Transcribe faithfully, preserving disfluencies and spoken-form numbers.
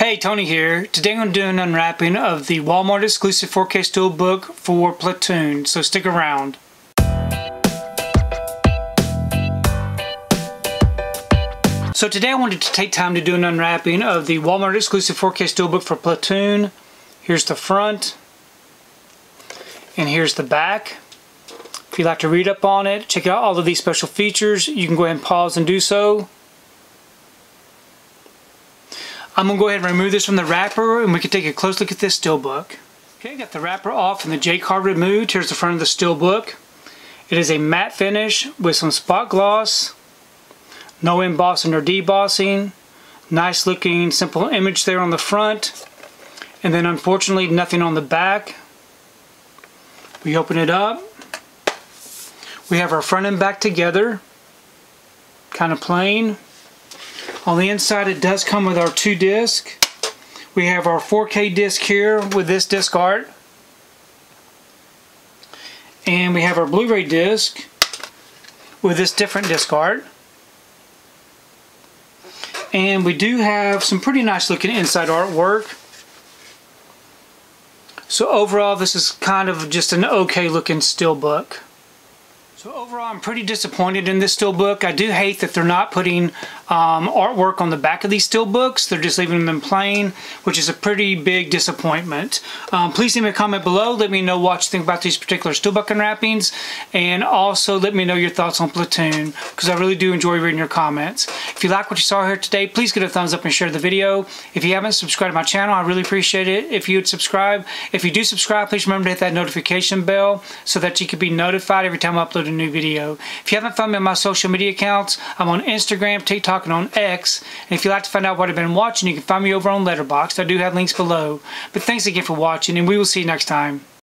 Hey, Tony here. Today I'm going to do an unwrapping of the Walmart exclusive four K Steelbook for Platoon, so stick around. So today I wanted to take time to do an unwrapping of the Walmart exclusive four K Steelbook for Platoon. Here's the front, and here's the back. If you'd like to read up on it, check out all of these special features, you can go ahead and pause and do so. I'm going to go ahead and remove this from the wrapper and we can take a close look at this steelbook. Okay, got the wrapper off and the J card removed. Here's the front of the steelbook. It is a matte finish with some spot gloss. No embossing or debossing. Nice looking simple image there on the front. And then unfortunately nothing on the back. We open it up. We have our front and back together. Kind of plain. On the inside it does come with our two disc. We have our four K disc here with this disc art. And we have our Blu-ray disc with this different disc art. And we do have some pretty nice looking inside artwork. So overall this is kind of just an okay looking steelbook. So overall, I'm pretty disappointed in this steelbook. I do hate that they're not putting um, artwork on the back of these steelbooks. They're just leaving them plain, which is a pretty big disappointment. Um, please leave me a comment below. Let me know what you think about these particular steelbook unwrappings. And also let me know your thoughts on Platoon, because I really do enjoy reading your comments. If you like what you saw here today, please give it a thumbs up and share the video. If you haven't subscribed to my channel, I really appreciate it if you would subscribe. If you do subscribe, please remember to hit that notification bell so that you can be notified every time I upload a new video. If you haven't found me on my social media accounts, I'm on Instagram, TikTok, and on X. And if you'd like to find out what I've been watching, you can find me over on Letterboxd. I do have links below. But thanks again for watching, and we will see you next time.